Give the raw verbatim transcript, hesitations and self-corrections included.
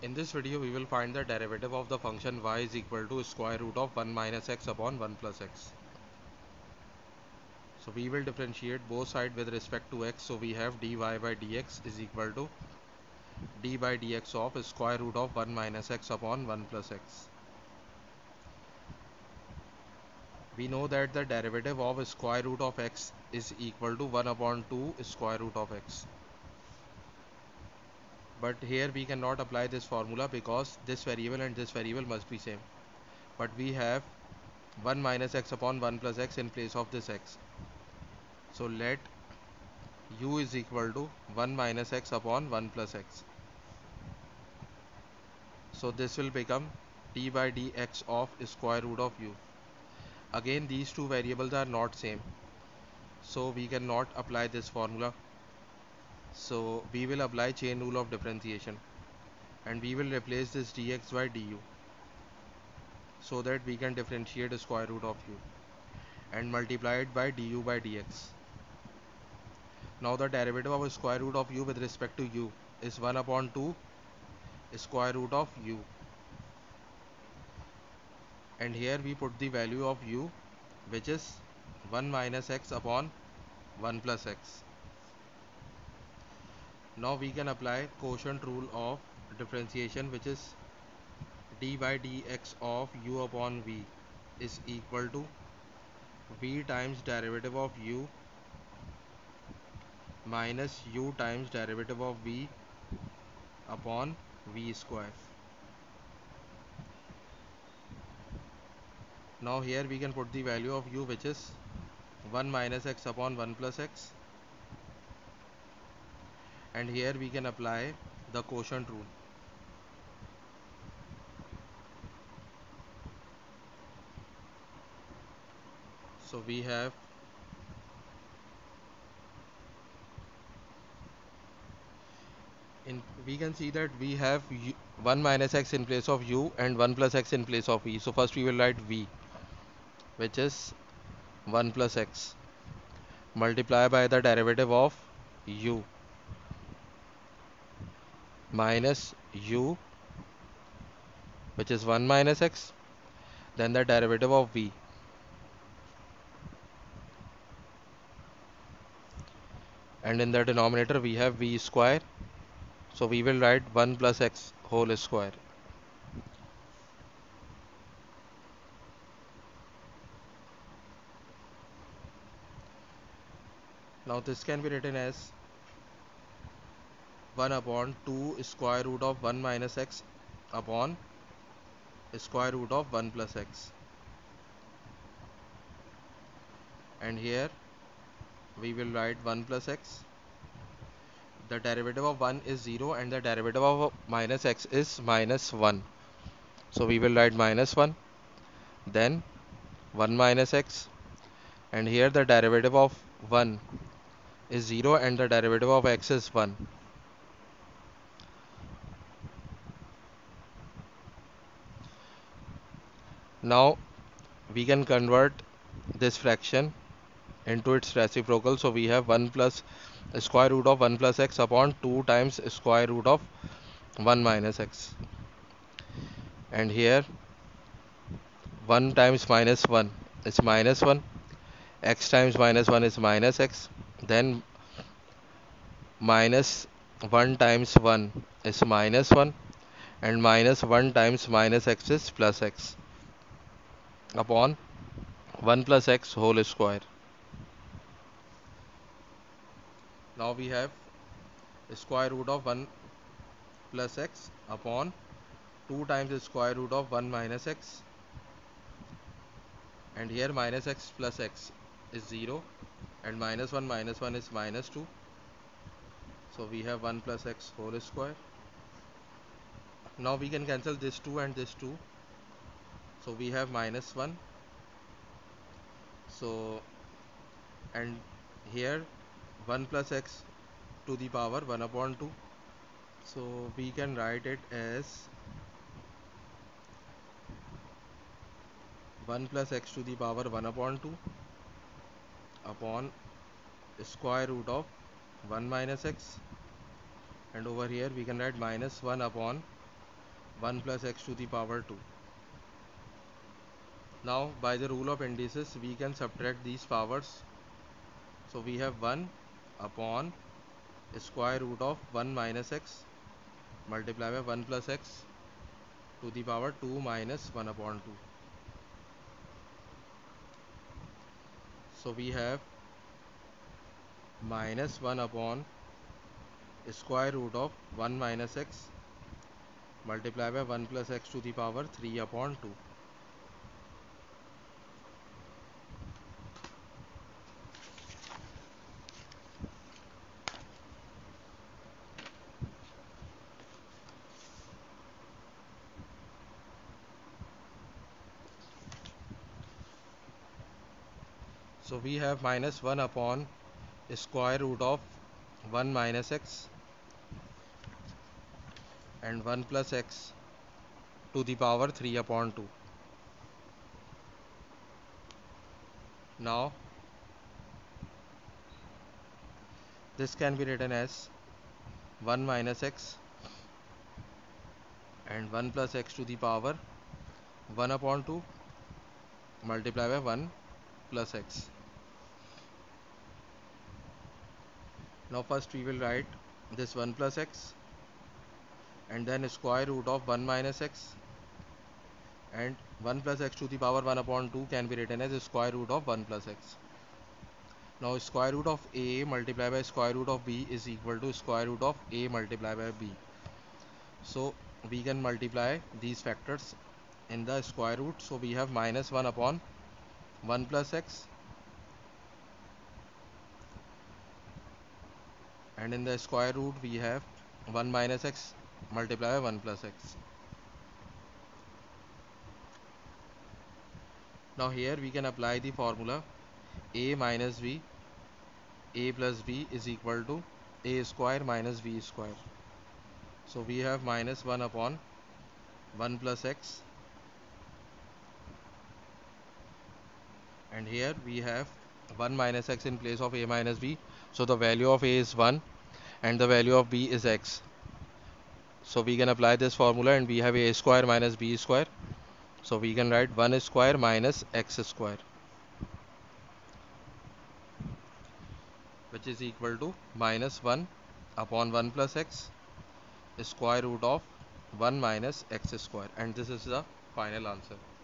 In this video we will find the derivative of the function y is equal to square root of one minus x upon one plus x. So we will differentiate both sides with respect to x, so we have dy by dx is equal to d by dx of square root of one minus x upon one plus x. We know that the derivative of square root of x is equal to one upon two square root of x. But here we cannot apply this formula because this variable and this variable must be same. But we have one minus x upon one plus x in place of this x. So let u is equal to one minus x upon one plus x. So this will become d by dx of square root of u. Again, these two variables are not same, so we cannot apply this formula. So we will apply chain rule of differentiation, and we will replace this dx by du, so that we can differentiate the square root of u and multiply it by du by dx. Now the derivative of square root of u with respect to u is one upon two square root of u. And here we put the value of u, which is one minus x upon one plus x. Now we can apply quotient rule of differentiation, which is d by dx of u upon v is equal to v times derivative of u minus u times derivative of v upon v square. Now here we can put the value of u, which is one minus x upon one plus x, and here we can apply the quotient rule. So we have in we can see that we have u, one minus x in place of u and one plus x in place of v. So first we will write v, which is one plus x, multiplied by the derivative of u minus u, which is one minus x, then the derivative of v. And in the denominator we have v square, so we will write one plus x whole square. Now this can be written as one upon two square root of one minus x upon square root of one plus x. And here we will write one plus x. The derivative of one is zero and the derivative of minus x is minus one. So we will write minus one, then one minus x, and here the derivative of one is zero and the derivative of x is one. Now we can convert this fraction into its reciprocal, so we have one plus square root of one plus x upon two times square root of one minus x, and here one times minus one is minus one, x times minus one is minus x, then minus one times one is minus one, and minus one times minus x is plus x upon one plus x whole square. Now we have square root of one plus x upon two times square root of one minus x, and here minus x plus x is zero and minus one minus one is minus two, so we have one plus x whole square. Now we can cancel this two and this two, so we have minus one. So and here one plus x to the power one upon two, so we can write it as one plus x to the power one upon two upon square root of one minus x, and over here we can write minus one upon one plus x to the power two. Now by the rule of indices we can subtract these powers. So we have one upon square root of one minus x multiplied by one plus x to the power two minus one upon two. So we have minus one upon square root of one minus x multiplied by one plus x to the power three upon two. So we have minus one upon square root of one minus x and one plus x to the power three upon two. Now this can be written as one minus x and one plus x to the power one upon two multiplied by one plus x. Now first we will write this one plus x and then square root of one minus x, and one plus x to the power one upon two can be written as square root of one plus x. Now square root of a multiplied by square root of b is equal to square root of a multiplied by b. So we can multiply these factors in the square root. So we have minus one upon one plus x, and in the square root we have one minus x multiplied by one plus x. Now here we can apply the formula a minus b, a plus b is equal to a square minus b square. So we have minus one upon one plus x, and here we have one minus x in place of a minus b. So the value of a is one and the value of b is x. So we can apply this formula and we have a square minus b square. So we can write one square minus x square, which is equal to minus one upon one plus x square root of one minus x square, and this is the final answer.